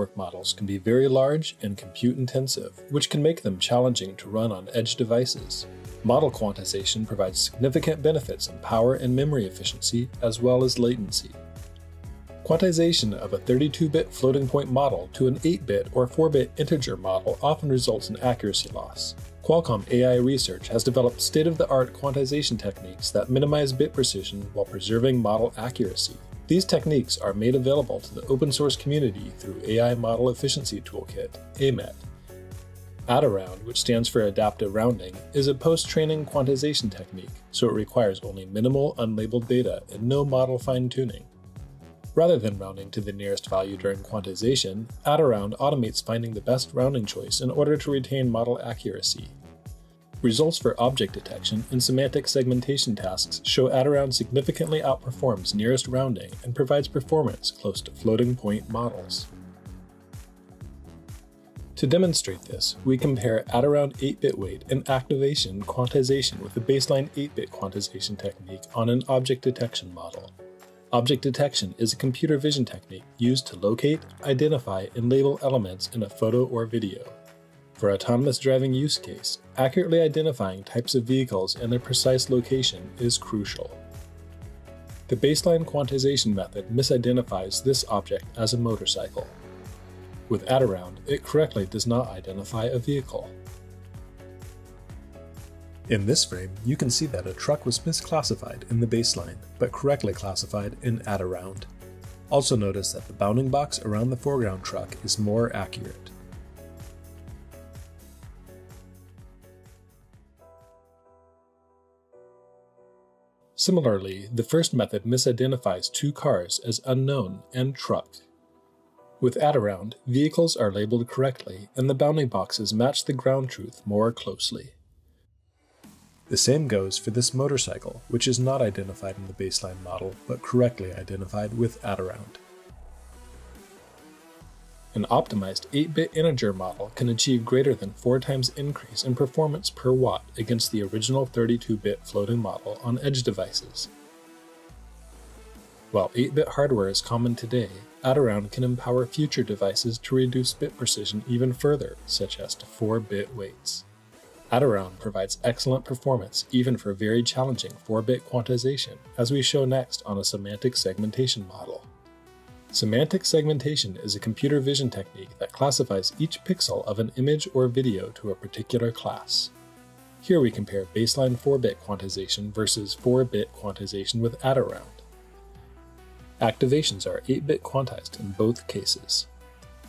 network models can be very large and compute-intensive, which can make them challenging to run on edge devices. Model quantization provides significant benefits in power and memory efficiency, as well as latency. Quantization of a 32-bit floating-point model to an 8-bit or 4-bit integer model often results in accuracy loss. Qualcomm AI Research has developed state-of-the-art quantization techniques that minimize bit precision while preserving model accuracy. These techniques are made available to the open-source community through AI Model Efficiency Toolkit, AIMET. AdaRound, which stands for Adaptive Rounding, is a post-training quantization technique, so it requires only minimal unlabeled data and no model fine-tuning. Rather than rounding to the nearest value during quantization, AdaRound automates finding the best rounding choice in order to retain model accuracy. Results for object detection and semantic segmentation tasks show AdaRound significantly outperforms nearest rounding and provides performance close to floating-point models. To demonstrate this, we compare AdaRound 8-bit weight and activation quantization with the baseline 8-bit quantization technique on an object detection model. Object detection is a computer vision technique used to locate, identify, and label elements in a photo or video. For autonomous driving use case, accurately identifying types of vehicles and their precise location is crucial. The baseline quantization method misidentifies this object as a motorcycle. With AdaRound, it correctly does not identify a vehicle. In this frame, you can see that a truck was misclassified in the baseline, but correctly classified in AdaRound. Also notice that the bounding box around the foreground truck is more accurate. Similarly, the first method misidentifies two cars as unknown and truck. With AdaRound, vehicles are labeled correctly and the bounding boxes match the ground truth more closely. The same goes for this motorcycle, which is not identified in the baseline model, but correctly identified with AdaRound. An optimized 8-bit integer model can achieve greater than 4 times increase in performance per watt against the original 32-bit floating model on edge devices. While 8-bit hardware is common today, AdaRound can empower future devices to reduce bit precision even further, such as to 4-bit weights. AdaRound provides excellent performance even for very challenging 4-bit quantization, as we show next on a semantic segmentation model. Semantic segmentation is a computer vision technique that classifies each pixel of an image or video to a particular class. Here we compare baseline 4-bit quantization versus 4-bit quantization with AdaRound. Activations are 8-bit quantized in both cases.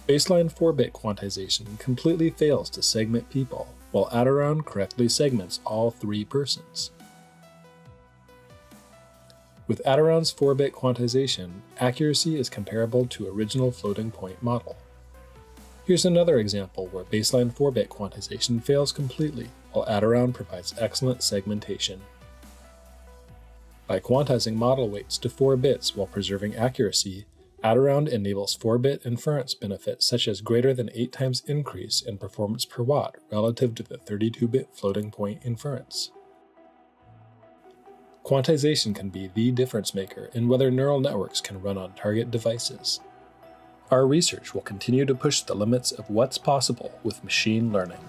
Baseline 4-bit quantization completely fails to segment people, while AdaRound correctly segments all 3 persons. With AdaRound's 4-bit quantization, accuracy is comparable to original floating-point model. Here's another example where baseline 4-bit quantization fails completely, while AdaRound provides excellent segmentation. By quantizing model weights to 4 bits while preserving accuracy, AdaRound enables 4-bit inference benefits such as greater than 8 times increase in performance per watt relative to the 32-bit floating-point inference. Quantization can be the difference maker in whether neural networks can run on target devices. Our research will continue to push the limits of what's possible with machine learning.